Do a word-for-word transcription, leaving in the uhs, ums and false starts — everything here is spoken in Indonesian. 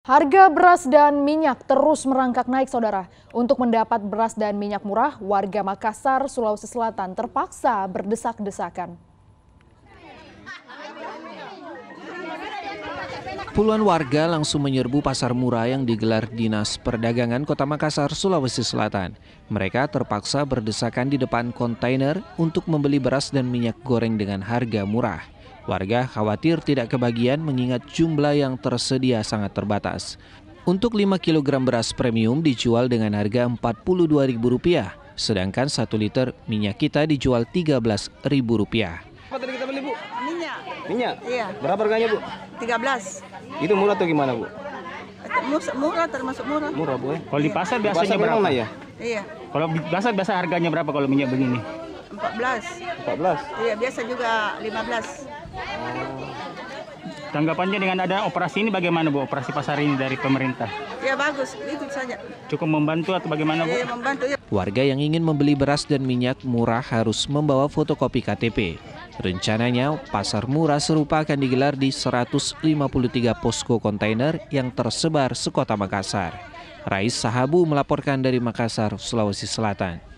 Harga beras dan minyak terus merangkak naik, saudara. Untuk mendapat beras dan minyak murah, warga Makassar, Sulawesi Selatan terpaksa berdesak-desakan. Puluhan warga langsung menyerbu pasar murah yang digelar Dinas Perdagangan Kota Makassar, Sulawesi Selatan. Mereka terpaksa berdesakan di depan kontainer untuk membeli beras dan minyak goreng dengan harga murah. Warga khawatir tidak kebagian mengingat jumlah yang tersedia sangat terbatas. Untuk lima kilogram beras premium dijual dengan harga empat puluh dua ribu rupiah, sedangkan satu liter minyak kita dijual tiga belas ribu rupiah. Apa tadi kita beli, Bu? Minyak. Minyak? Iya. Berapa harganya, Bu? tiga belas. Itu murah atau gimana, Bu? Murah, termasuk murah. Murah, Bu. Ya? Kalau di pasar biasanya pasar berapa? Ya? Iya. Kalau di pasar biasa harganya berapa kalau minyak begini? empat belas. empat belas. Iya, biasa juga lima belas. Tanggapannya dengan ada operasi ini bagaimana, Bu? Operasi pasar ini dari pemerintah? Ya bagus, itu saja. Cukup membantu atau bagaimana, Bu? Ya, membantu, ya. Warga yang ingin membeli beras dan minyak murah harus membawa fotokopi K T P. Rencananya pasar murah serupa akan digelar di seratus lima puluh tiga posko kontainer yang tersebar sekota Makassar. Rais Sahabu melaporkan dari Makassar, Sulawesi Selatan.